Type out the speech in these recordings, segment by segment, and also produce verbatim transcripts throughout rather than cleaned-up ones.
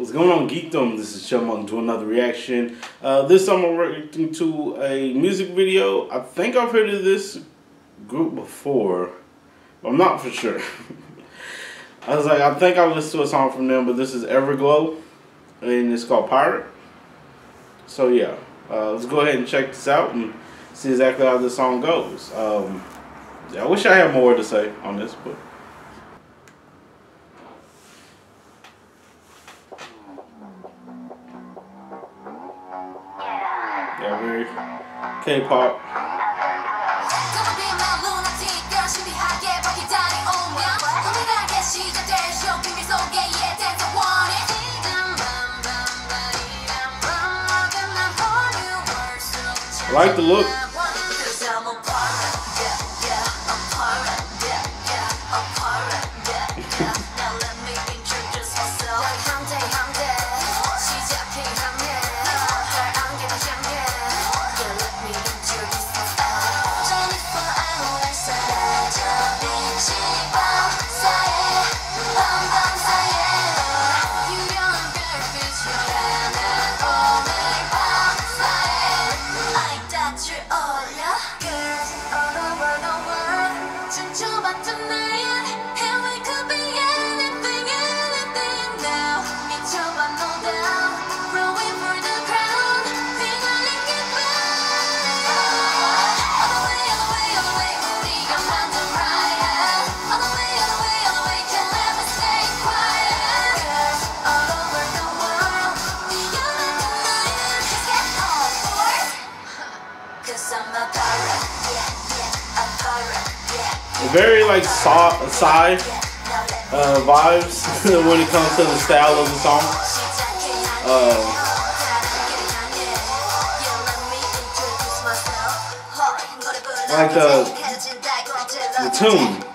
What's going on, Geekdom? This is Chum to another reaction. Uh, this time I'm reacting to a music video. I think I've heard of this group before, but I'm not for sure. I was like, I think I listened to a song from them, but this is Everglow, and it's called Pirate. So yeah, uh, let's go ahead and check this out and see exactly how this song goes. Um, yeah, I wish I had more to say on this, but. Yeah, very K-pop. I like the look. Very like Psy uh, vibes when it comes to the style of the song. Uh, like the, the tune.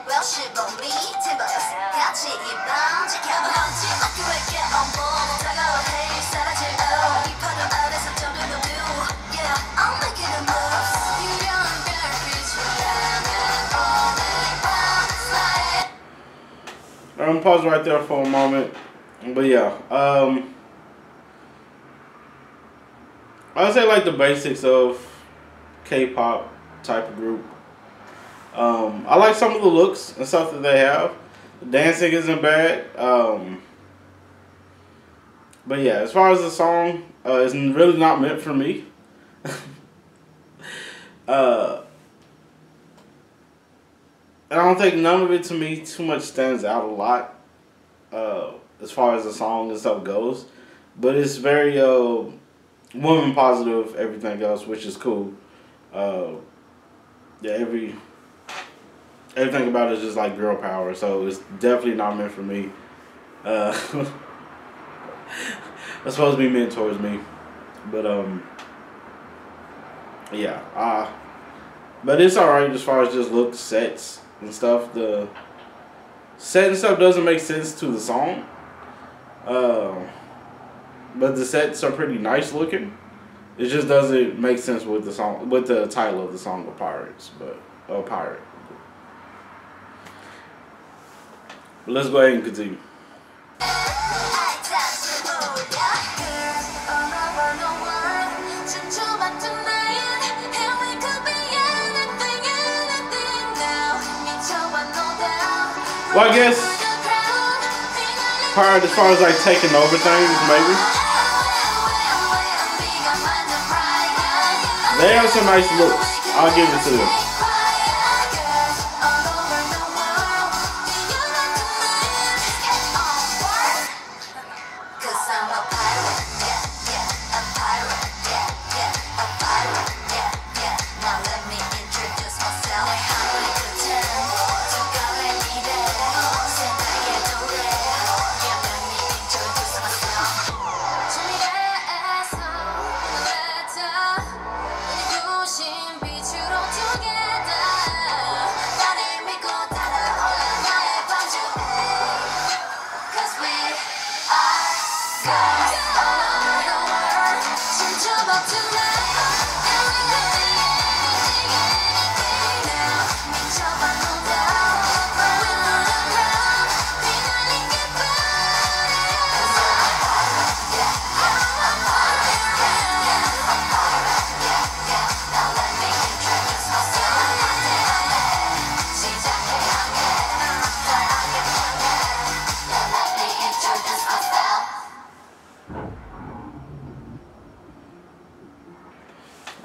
I'm gonna pause right there for a moment, but yeah, um, I would say like the basics of K-pop type of group. Um, I like some of the looks and stuff that they have. The dancing isn't bad, um, but yeah, as far as the song, uh, it's really not meant for me. uh, And I don't think none of it to me too much stands out a lot uh, as far as the song and stuff goes. But it's very uh, woman positive, everything else, which is cool. Uh, yeah, every everything about it is just like girl power, so it's definitely not meant for me. Uh, it's supposed to be meant towards me, but um, yeah, uh, but it's alright as far as just looks, sets. And stuff. The set and stuff doesn't make sense to the song, uh, but the sets are pretty nice looking. It just doesn't make sense with the song, with the title of the song of Pirates, but a uh, pirate. But let's go ahead and continue. Well, I guess Pirate, as far as like taking over things, maybe. They have some nice looks. I'll give it to them.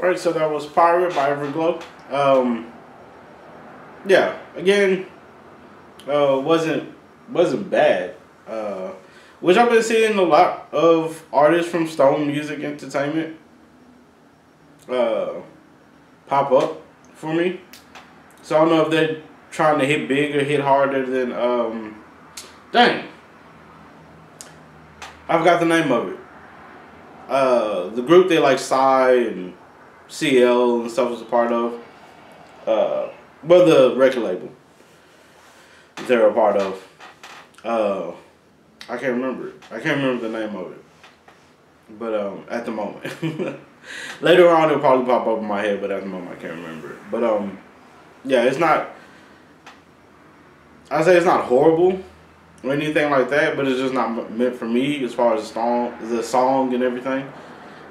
Alright, so that was Pirate by Everglow. Um, yeah, again, uh, wasn't wasn't bad. Uh, which I've been seeing a lot of artists from Stone Music Entertainment uh, pop up for me. So I don't know if they're trying to hit big or hit harder than um, dang, I forgot the name of it. Uh, the group they like Psy and C L and stuff was a part of. Uh, well, the record label they're a part of. Uh, I can't remember it. I can't remember the name of it. But um, at the moment. Later on it'll probably pop up in my head, but at the moment I can't remember it. But um, yeah, it's not, I say it's not horrible or anything like that, but it's just not meant for me as far as the song, the song and everything.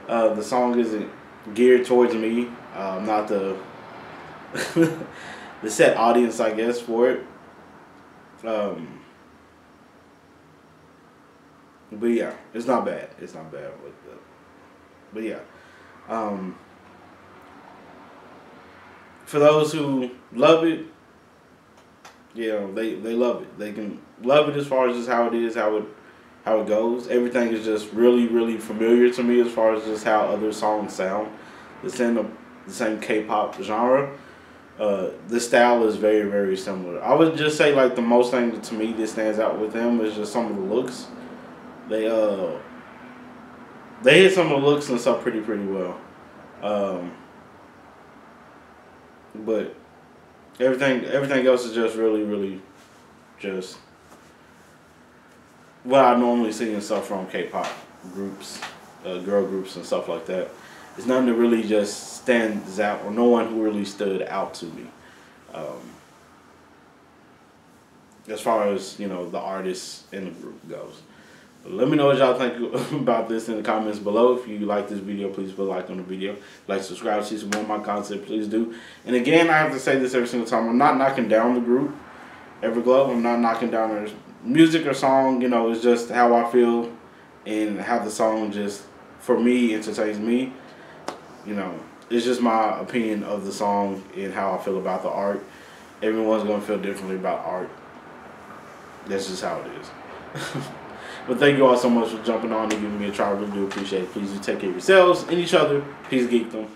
Uh, the song isn't geared towards me. Uh, not the the set audience, I guess, for it. Um, but yeah, it's not bad. It's not bad. With the, but yeah, um, for those who love it, yeah, they they love it. They can love it as far as just how it is, how it how it goes. Everything is just really, really familiar to me as far as just how other songs sound. It's in the, the same K-pop genre. Uh, the style is very, very similar. I would just say like the most thing to me that stands out with them is just some of the looks. They uh they hit some of the looks and stuff pretty, pretty well. Um, but everything everything else is just really, really just what I normally see in stuff from K-pop groups, uh, girl groups and stuff like that. It's nothing that really just stands out, or no one who really stood out to me. Um, as far as, you know, the artists in the group goes. But let me know what y'all think about this in the comments below. If you like this video, please put a like on the video. Like, subscribe, see some more of my content, please do. And again, I have to say this every single time. I'm not knocking down the group Everglow. I'm not knocking down their music or song. You know, it's just how I feel and how the song just, for me, entertains me. You know, it's just my opinion of the song and how I feel about the art. Everyone's going to feel differently about art. That's just how it is. But thank you all so much for jumping on and giving me a try. I really do appreciate it. Please do take care of yourselves and each other. Peace, geekdom.